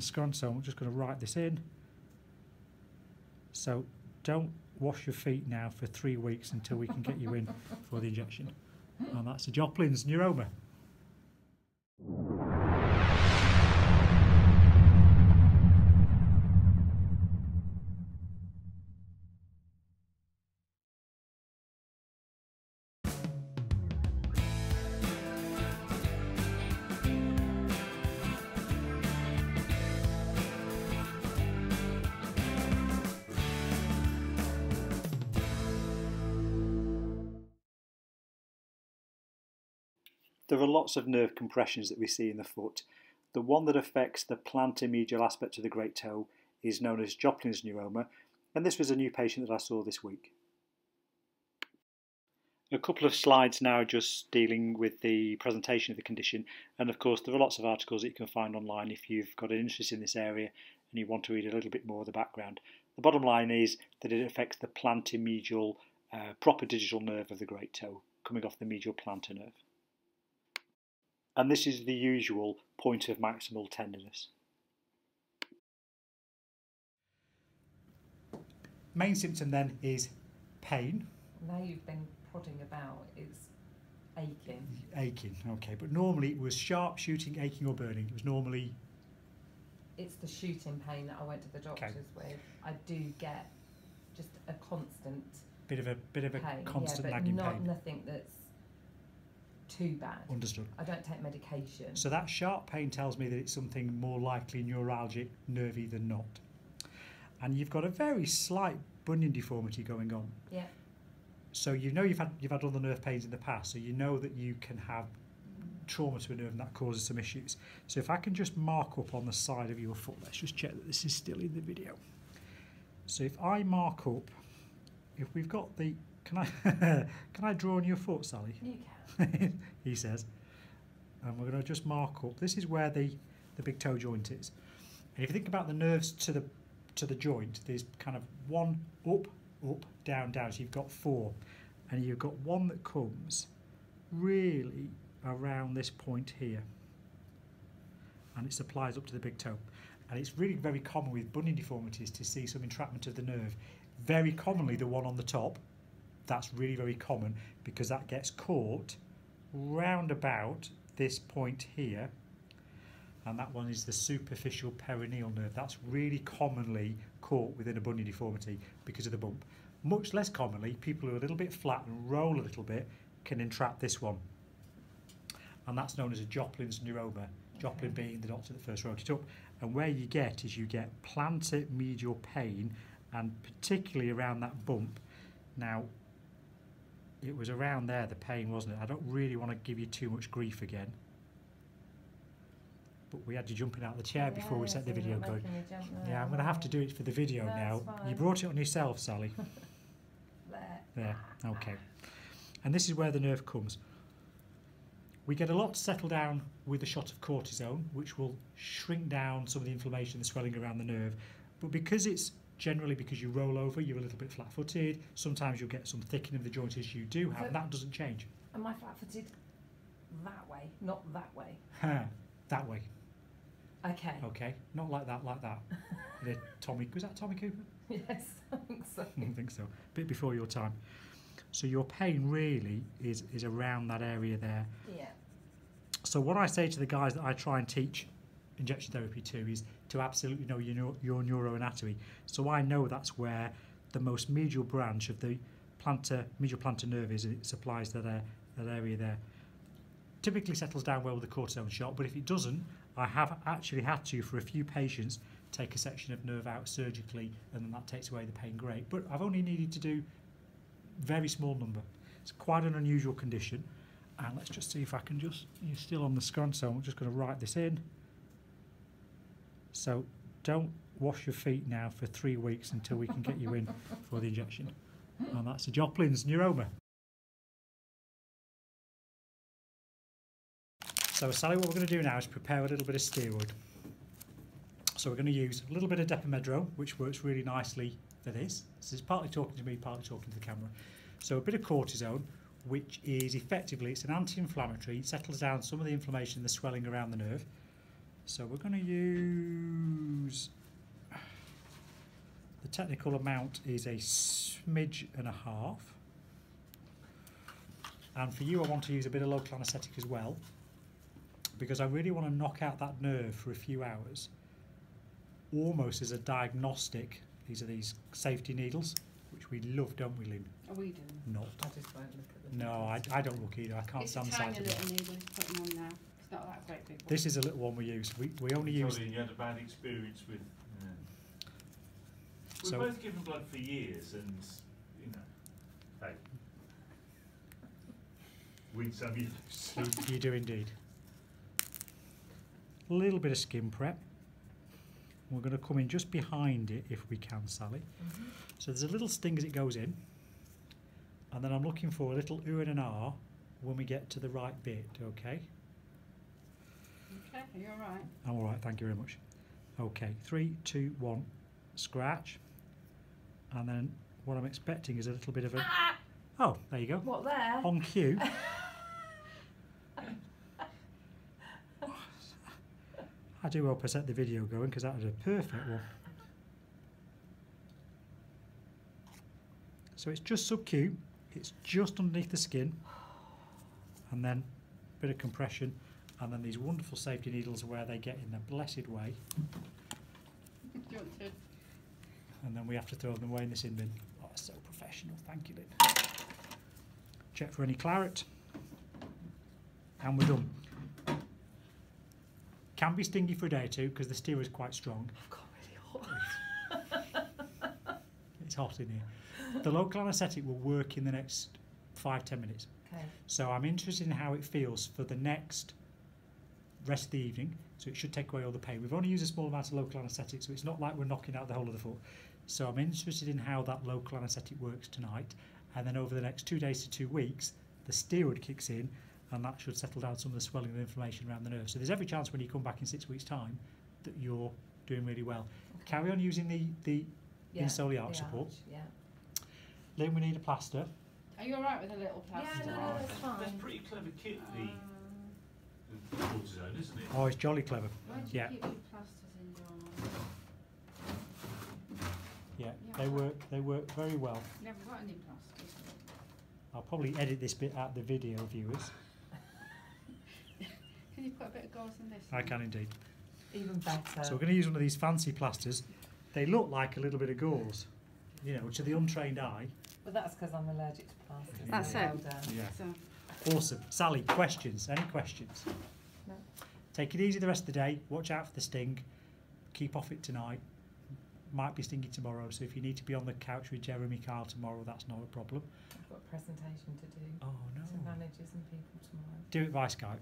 scone, so I'm just going to write this in. So don't wash your feet now for 3 weeks until we can get you in for the injection. And that's a Joplin's neuroma. There are lots of nerve compressions that we see in the foot. The one that affects the plantar medial aspect of the great toe is known as Joplin's neuroma, and this was a new patient that I saw this week. A couple of slides now just dealing with the presentation of the condition, and of course there are lots of articles that you can find online if you've got an interest in this area and you want to read a little bit more of the background. The bottom line is that it affects the plantar medial proper digital nerve of the great toe, coming off the medial plantar nerve. And this is the usual point of maximal tenderness. Main symptom then is pain. Now you've been prodding about, it's aching. Aching, okay, but normally it was sharp, shooting, aching or burning. It was normally... It's the shooting pain that I went to the doctor's with. I do get just a constant bit of a pain. Constant nagging pain. Nothing that's too bad. Understood. I don't take medication. So that sharp pain tells me that it's something more likely neuralgic, nervy than not. And you've got a very slight bunion deformity going on. Yeah. So you know you've had other nerve pains in the past, so you know that you can have trauma to a nerve and that causes some issues. So if I can just mark up on the side of your foot, let's just check that this is still in the video. So if I mark up, if we've got the... Can I draw on your foot, Sally? You can. He says. And we're going to just mark up. This is where the big toe joint is. And if you think about the nerves to the joint, there's kind of one up, up, down, down. So you've got four. And you've got one that comes really around this point here. And it supplies up to the big toe. And it's really very common with bunion deformities to see some entrapment of the nerve. Very commonly the one on the top. That's really very common because that gets caught round about this point here, and that one is the superficial peroneal nerve. That's really commonly caught within a bunion deformity because of the bump. Much less commonly, people who are a little bit flat and roll a little bit can entrap this one, and that's known as a Joplin's neuroma. Joplin being the doctor that first wrote it up, and where you get is you get plantar medial pain, and particularly around that bump. Now, it was around there, the pain, wasn't it? I don't really want to give you too much grief again. But we had you jumping out of the chair before we set the video going. Yeah, I'm going to have to do it for the video now. You brought it on yourself, Sally. There, okay. And this is where the nerve comes. We get a lot to settle down with a shot of cortisone, which will shrink down some of the inflammation, the swelling around the nerve. But because it's generally because you roll over, you're a little bit flat-footed. Sometimes you'll get some thickening of the joint as you do have, and that doesn't change. Am I flat-footed that way, not that way? That way. Okay. Okay, not like that, like that. Was that Tommy Cooper? Yes, I think so. I think so, a bit before your time. So your pain really is around that area there. Yeah. So what I say to the guys that I try and teach injection therapy to is to absolutely know your neuroanatomy. So I know that's where the most medial branch of the medial plantar nerve is, and it supplies that area there. Typically settles down well with a cortisone shot, but if it doesn't, I have actually had to, for a few patients, take a section of nerve out surgically, and then that takes away the pain, great. But I've only needed to do a very small number. It's quite an unusual condition. And let's just see if I can just, you're still on the screen, so I'm just going to write this in. So don't wash your feet now for 3 weeks until we can get you in for the injection. And that's a Joplin's neuroma. So Sally, what we're going to do now is prepare a little bit of steroid. So we're going to use a little bit of Depomedrone, which works really nicely for this. This is partly talking to me, partly talking to the camera. So a bit of cortisone, which is effectively, it's an anti-inflammatory, it settles down some of the inflammation, the swelling around the nerve. So we're going to use technical amount is a smidge and a half. And for you, I want to use a bit of local anaesthetic as well, because I really want to knock out that nerve for a few hours, almost as a diagnostic. These are these safety needles, which we love, don't we, Lynn? Oh, we do. Not. I just won't look at them. No, I don't look either. I can't stand the sight of it. It's a tiny little needle he's putting on now. It's not that great big one. This is a little one we use. We only use... Probably you had a bad experience with... We've both given blood for years and, you know, hey. Win some, you lose. You do indeed. A little bit of skin prep. We're going to come in just behind it if we can, Sally. Mm-hmm. So there's a little sting as it goes in. And then I'm looking for a little ooh and an ah when we get to the right bit, okay? Okay, you're all right. I'm all right, thank you very much. Okay, 3, 2, 1, scratch. And then what I'm expecting is a little bit of a... Ah! Oh, there you go. What, there? On cue. I do hope I set the video going, because that was a perfect one. So it's just subcute, it's just underneath the skin, and then a bit of compression, and then these wonderful safety needles where they get in the blessed way. And then we have to throw them away in the sin bin. Oh, so professional, thank you, Lynn. Check for any claret, and we're done. Can be stingy for a day or two because the steer is quite strong. I've got really hot. It's hot in here. The local anaesthetic will work in the next 5–10 minutes. Okay. So I'm interested in how it feels for the next rest of the evening. So it should take away all the pain. We've only used a small amount of local anaesthetic, so it's not like we're knocking out the whole of the foot. So I'm interested in how that local anaesthetic works tonight. And then over the next 2 days to 2 weeks, the steroid kicks in, and that should settle down some of the swelling and inflammation around the nerve. So there's every chance when you come back in 6 weeks' time that you're doing really well. Okay. Carry on using the insole arch support. Yeah. Then we need a plaster. Are you all right with a little plaster? Yeah, no, that's fine. That's pretty clever kit, the cortisone, isn't it? Oh, it's jolly clever. Why do you keep your plasters in your... Yeah, they work very well. You haven't got any plasters. I'll probably edit this bit out of the video, viewers. Can you put a bit of gauze in this? I can indeed. Even better. So we're going to use one of these fancy plasters. They look like a little bit of gauze, you know, to the untrained eye. Well, that's because I'm allergic to plasters. That's it. Yeah. So. Awesome. Sally, questions? Any questions? No. Take it easy the rest of the day. Watch out for the sting. Keep off it tonight. Might be stingy tomorrow, so if you need to be on the couch with Jeremy Carl tomorrow, that's not a problem. I've got a presentation to do. Oh, no. To managers and people tomorrow. Do it by Skype.